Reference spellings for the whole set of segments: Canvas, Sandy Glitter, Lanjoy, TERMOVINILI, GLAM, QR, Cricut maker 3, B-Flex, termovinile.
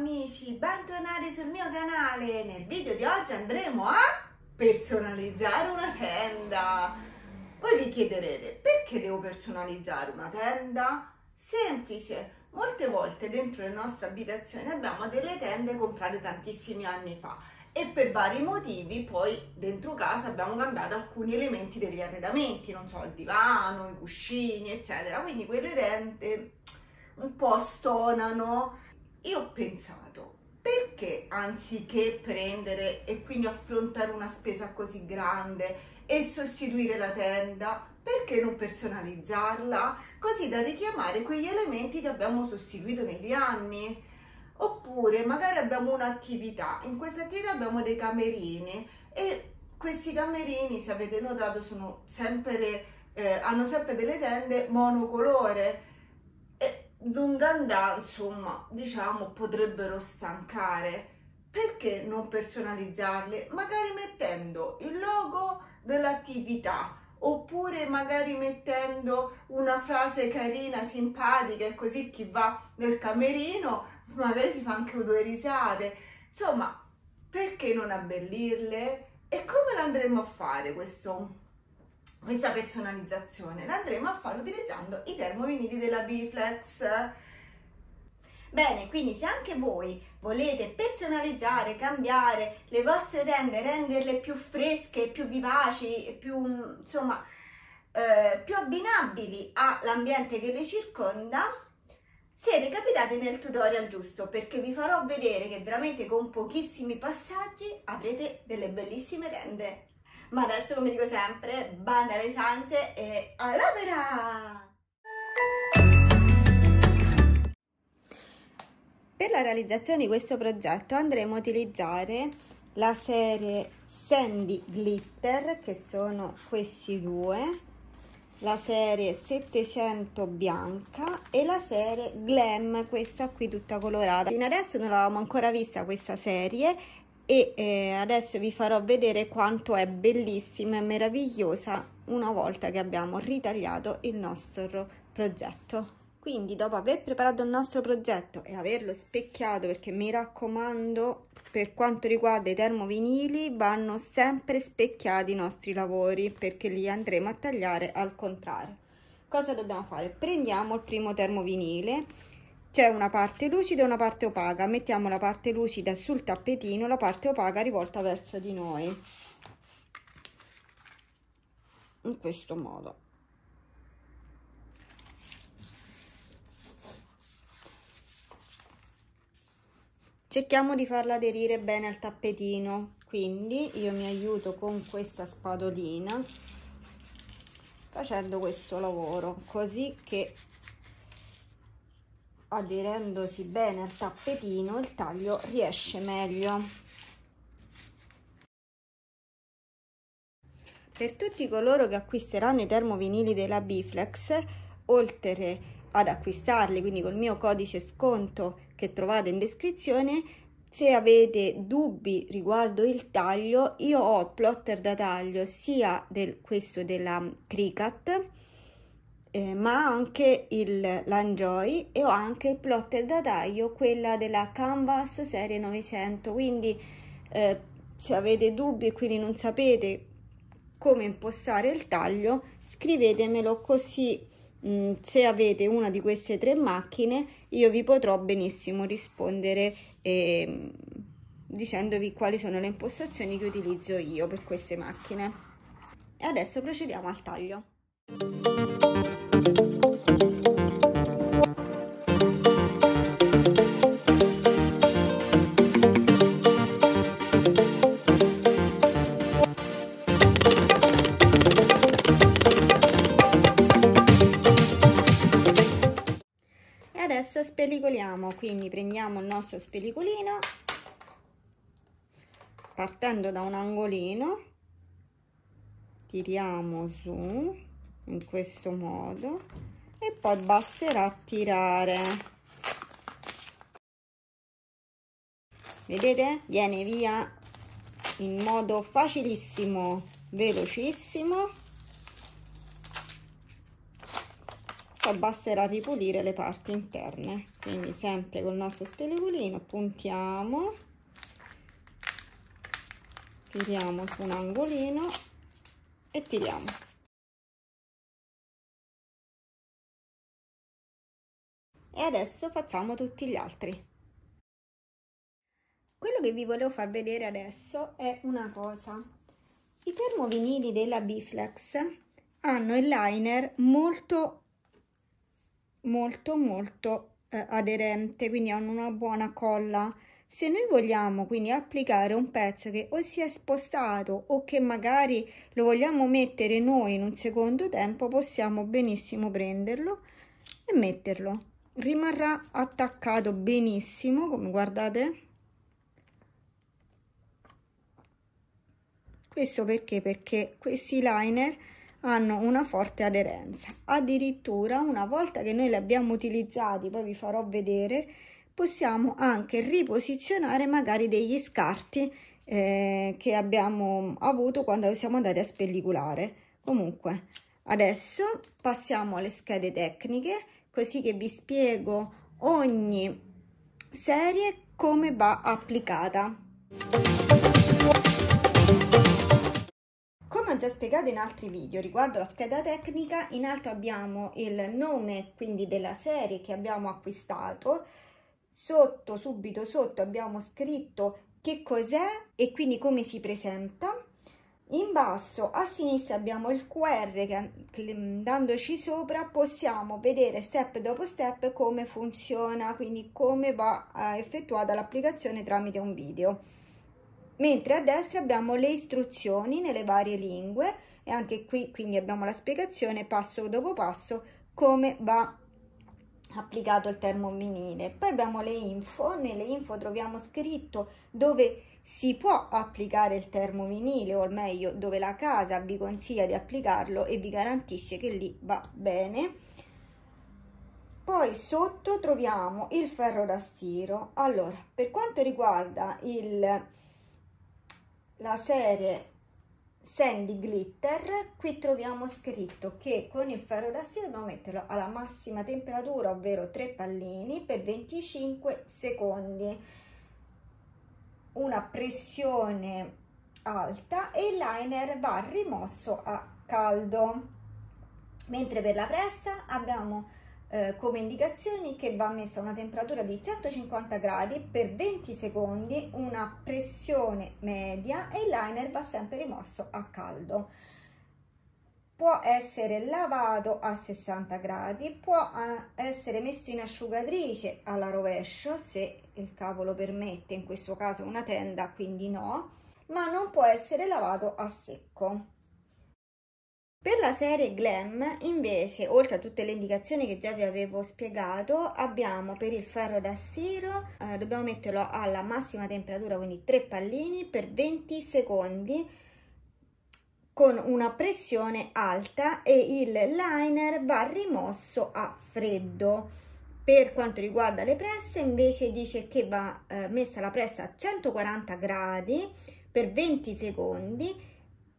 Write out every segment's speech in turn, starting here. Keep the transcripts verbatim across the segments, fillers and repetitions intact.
amici, bentornati sul mio canale. Nel video di oggi andremo a personalizzare una tenda. Voi vi chiederete: perché devo personalizzare una tenda? Semplice, molte volte dentro le nostre abitazioni abbiamo delle tende comprate tantissimi anni fa e per vari motivi poi dentro casa abbiamo cambiato alcuni elementi degli arredamenti, non so, il divano, i cuscini, eccetera. Quindi quelle tende un po' stonano. Io ho pensato, perché anziché prendere e quindi affrontare una spesa così grande e sostituire la tenda, perché non personalizzarla così da richiamare quegli elementi che abbiamo sostituito negli anni? Oppure magari abbiamo un'attività, in questa attività abbiamo dei camerini e questi camerini, se avete notato, sono sempre, eh, hanno sempre delle tende monocolore. Lungandà, insomma, diciamo, potrebbero stancare. Perché non personalizzarle? Magari mettendo il logo dell'attività, oppure magari mettendo una frase carina, simpatica, e così chi va nel camerino magari si fa anche due risate. Insomma, perché non abbellirle? E come l'andremo a fare questo? Questa personalizzazione l'andremo a fare utilizzando i termovinili della B-Flex. Bene, quindi se anche voi volete personalizzare, cambiare le vostre tende, renderle più fresche, più vivaci, più, insomma, eh, più abbinabili all'ambiente che le circonda, siete capitati nel tutorial giusto, perché vi farò vedere che veramente con pochissimi passaggi avrete delle bellissime tende. Ma adesso, come dico sempre, banda alle ciance e all'opera! Per la realizzazione di questo progetto andremo a utilizzare la serie Sandy Glitter, che sono questi due, la serie settecento bianca e la serie GLAM, questa qui tutta colorata. Fino adesso non l'avevamo ancora vista questa serie, e eh, adesso vi farò vedere quanto è bellissima e meravigliosa una volta che abbiamo ritagliato il nostro progetto. Quindi, dopo aver preparato il nostro progetto e averlo specchiato, perché mi raccomando, per quanto riguarda i termovinili vanno sempre specchiati i nostri lavori, perché li andremo a tagliare al contrario. Cosa dobbiamo fare? Prendiamo il primo termovinile. C'è una parte lucida e una parte opaca. Mettiamo la parte lucida sul tappetino, la parte opaca rivolta verso di noi, in questo modo. Cerchiamo di farla aderire bene al tappetino, quindi io mi aiuto con questa spadolina facendo questo lavoro, così che, aderendosi bene al tappetino, il taglio riesce meglio. Per tutti coloro che acquisteranno i termovinili della B-Flex, oltre ad acquistarli, quindi col mio codice sconto che trovate in descrizione, se avete dubbi riguardo il taglio, io ho il plotter da taglio sia del, questo della Cricut, Eh, ma anche il Lanjoy, e ho anche il plotter da taglio, quella della Canvas serie novecento. Quindi eh, se avete dubbi e quindi non sapete come impostare il taglio, scrivetemelo, così mh, se avete una di queste tre macchine io vi potrò benissimo rispondere eh, dicendovi quali sono le impostazioni che utilizzo io per queste macchine. E adesso procediamo al taglio. Spellicoliamo, quindi prendiamo il nostro spellicolino partendo da un angolino, tiriamo su in questo modo e poi basterà tirare. Vedete? Viene via in modo facilissimo, velocissimo. adesso basterà ripulire le parti interne, quindi sempre col nostro spellicolino puntiamo, tiriamo su un angolino e tiriamo. E adesso facciamo tutti gli altri. Quello che vi volevo far vedere adesso è una cosa. I termovinili della B-Flex hanno il liner molto molto molto eh, aderente, quindi hanno una buona colla. Se noi vogliamo quindi applicare un pezzo che o si è spostato o che magari lo vogliamo mettere noi in un secondo tempo, possiamo benissimo prenderlo e metterlo. Rimarrà attaccato benissimo, come guardate. Questo perché? Perché questi liner hanno una forte aderenza. Addirittura, una volta che noi li abbiamo utilizzati, poi vi farò vedere, possiamo anche riposizionare magari degli scarti eh, che abbiamo avuto quando siamo andati a spellicolare. Comunque, adesso passiamo alle schede tecniche, così che vi spiego ogni serie come va applicata. Come ho già spiegato in altri video riguardo la scheda tecnica, in alto abbiamo il nome quindi della serie che abbiamo acquistato, sotto, subito sotto abbiamo scritto che cos'è e quindi come si presenta. In basso a sinistra abbiamo il Q R che, dandoci sopra, possiamo vedere step dopo step come funziona, quindi come va effettuata l'applicazione tramite un video. Mentre a destra abbiamo le istruzioni nelle varie lingue e anche qui quindi abbiamo la spiegazione passo dopo passo come va applicato il termovinile. Poi abbiamo le info, nelle info troviamo scritto dove si può applicare il termovinile, o meglio dove la casa vi consiglia di applicarlo e vi garantisce che lì va bene. Poi sotto troviamo il ferro da stiro. Allora, per quanto riguarda il, la serie Sandy Glitter, qui troviamo scritto che con il ferro da stiro dobbiamo metterlo alla massima temperatura, ovvero tre pallini per venticinque secondi, una pressione alta, e il liner va rimosso a caldo. Mentre per la pressa abbiamo eh, come indicazioni che va messa a una temperatura di centocinquanta gradi per venti secondi, una pressione media, e il liner va sempre rimosso a caldo. Può essere lavato a sessanta gradi, può essere messo in asciugatrice alla rovescio, se il cavo lo permette, in questo caso una tenda, quindi no, ma non può essere lavato a secco. Per la serie GLAM, invece, oltre a tutte le indicazioni che già vi avevo spiegato, abbiamo per il ferro da stiro, eh, dobbiamo metterlo alla massima temperatura, quindi tre pallini, per venti secondi, con una pressione alta, e il liner va rimosso a freddo. Per quanto riguarda le presse, invece dice che va eh, messa la pressa a centoquaranta gradi per venti secondi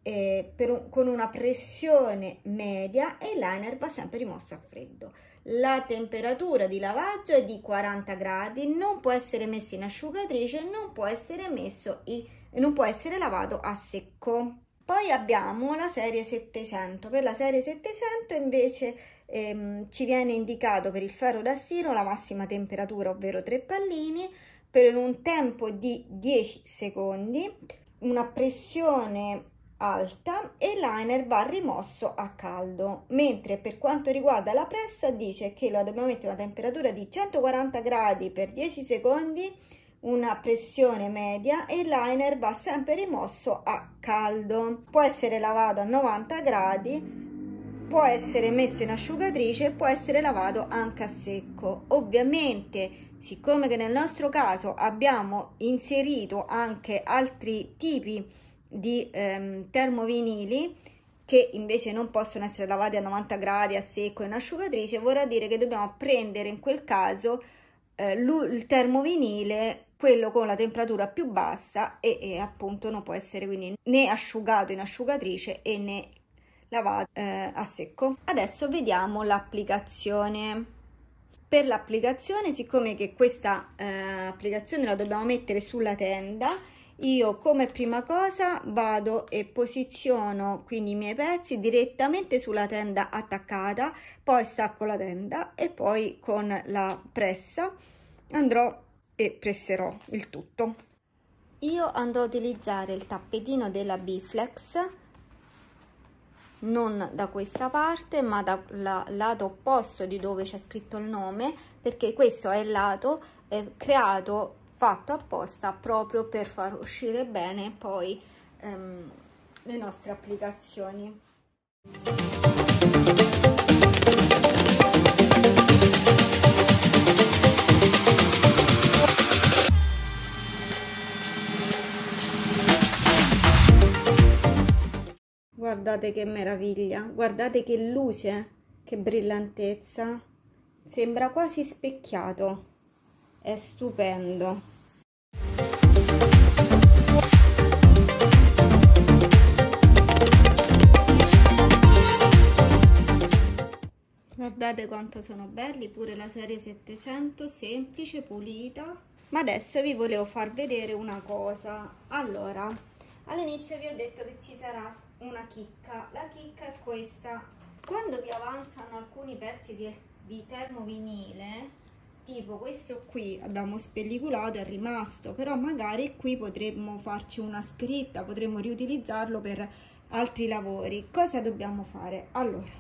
eh, per un, con una pressione media, e il liner va sempre rimosso a freddo. La temperatura di lavaggio è di quaranta gradi, non può essere messo in asciugatrice, non può essere messo in, non può essere lavato a secco. Poi abbiamo la serie settecento. Per la serie settecento invece ehm, ci viene indicato per il ferro da stiro la massima temperatura, ovvero tre pallini, per un tempo di dieci secondi, una pressione alta, e il liner va rimosso a caldo. Mentre per quanto riguarda la pressa dice che la dobbiamo mettere a una temperatura di centoquaranta gradi per dieci secondi, una pressione media, e il liner va sempre rimosso a caldo. Può essere lavato a novanta gradi, può essere messo in asciugatrice, può essere lavato anche a secco. Ovviamente, siccome che nel nostro caso abbiamo inserito anche altri tipi di ehm, termovinili che invece non possono essere lavati a novanta gradi, a secco, in asciugatrice, vorrà dire che dobbiamo prendere in quel caso eh, il termovinile, quello con la temperatura più bassa, e, e appunto non può essere quindi né asciugato in asciugatrice e né lavata eh, a secco. Adesso vediamo l'applicazione. Per l'applicazione, siccome che questa eh, applicazione la dobbiamo mettere sulla tenda, io come prima cosa vado e posiziono quindi i miei pezzi direttamente sulla tenda attaccata, poi stacco la tenda e poi con la pressa andrò e presserò il tutto. Io andrò a utilizzare il tappetino della B-Flex, non da questa parte ma dal lato opposto di dove c'è scritto il nome, perché questo è il lato eh, creato fatto apposta proprio per far uscire bene poi ehm, le nostre applicazioni. Guardate che meraviglia, guardate che luce, che brillantezza, sembra quasi specchiato, è stupendo. Guardate quanto sono belli, pure la serie settecento, semplice, pulita. Ma adesso vi volevo far vedere una cosa. Allora, all'inizio vi ho detto che ci sarà una chicca. La chicca è questa: quando vi avanzano alcuni pezzi di, di termovinile, tipo questo qui abbiamo spellicolato, è rimasto, però magari qui potremmo farci una scritta, potremmo riutilizzarlo per altri lavori. Cosa dobbiamo fare? Allora,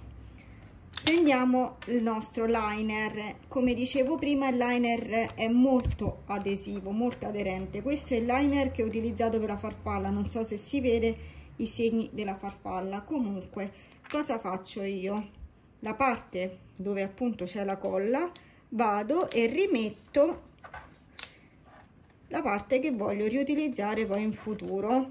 prendiamo il nostro liner. Come dicevo prima, il liner è molto adesivo, molto aderente. Questo è il liner che ho utilizzato per la farfalla, non so se si vede i segni della farfalla. Comunque, cosa faccio io? La parte dove appunto c'è la colla, vado e rimetto la parte che voglio riutilizzare poi in futuro,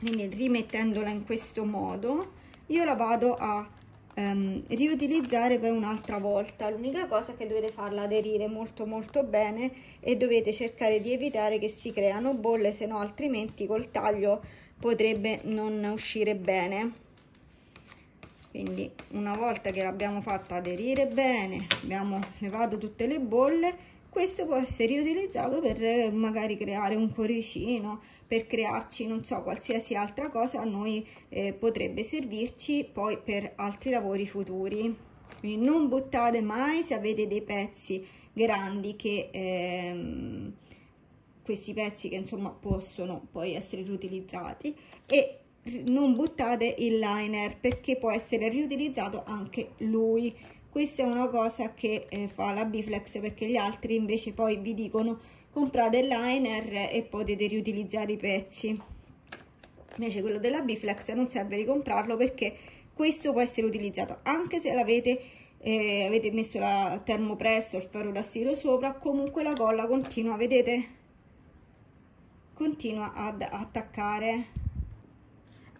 quindi rimettendola in questo modo io la vado a ehm, riutilizzare poi un'altra volta. L'unica cosa è che dovete farla aderire molto molto bene e dovete cercare di evitare che si creano bolle, se no altrimenti col taglio potrebbe non uscire bene. Quindi una volta che l'abbiamo fatta aderire bene, abbiamo levato tutte le bolle, questo può essere riutilizzato per magari creare un cuoricino, per crearci, non so, qualsiasi altra cosa a noi eh, potrebbe servirci poi per altri lavori futuri. Quindi non buttate mai, se avete dei pezzi grandi che... Ehm, questi pezzi che insomma possono poi essere riutilizzati, e non buttate il liner perché può essere riutilizzato anche lui. Questa è una cosa che eh, fa la B-Flex, perché gli altri invece poi vi dicono comprate il liner e potete riutilizzare i pezzi. Invece quello della B-Flex non serve di comprarlo, perché questo può essere utilizzato anche se l'avete eh, avete messo la termopressa o il ferro da stiro sopra, comunque la colla continua, vedete? Continua ad attaccare.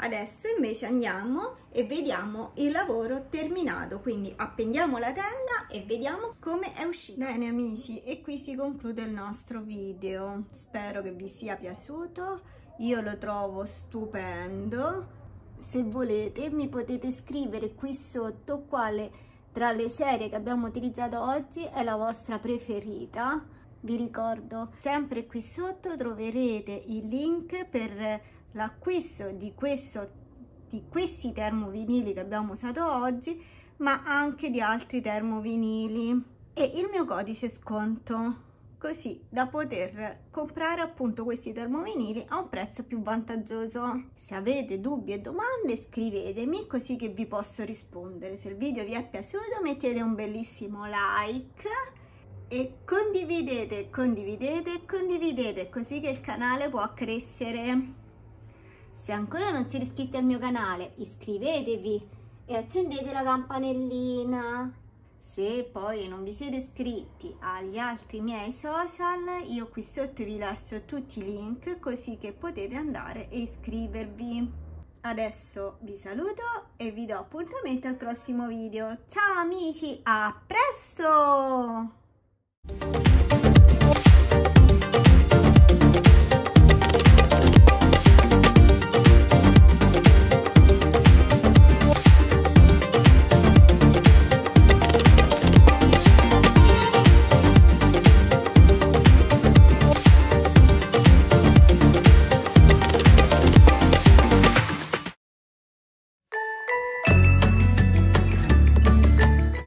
Adesso invece andiamo e vediamo il lavoro terminato, quindi appendiamo la tenda e vediamo come è uscito. Bene amici, e qui si conclude il nostro video, spero che vi sia piaciuto, io lo trovo stupendo. Se volete mi potete scrivere qui sotto quale tra le serie che abbiamo utilizzato oggi è la vostra preferita. Vi ricordo, sempre qui sotto troverete i link per l'acquisto di, di questi termovinili che abbiamo usato oggi, ma anche di altri termovinili, e il mio codice sconto, così da poter comprare appunto questi termovinili a un prezzo più vantaggioso. Se avete dubbi e domande scrivetemi, così che vi posso rispondere. Se il video vi è piaciuto mettete un bellissimo like e condividete, condividete, condividete, così che il canale può crescere. Se ancora non siete iscritti al mio canale, iscrivetevi e accendete la campanellina. Se poi non vi siete iscritti agli altri miei social, io qui sotto vi lascio tutti i link, così che potete andare e iscrivervi. Adesso vi saluto e vi do appuntamento al prossimo video. Ciao amici, a presto!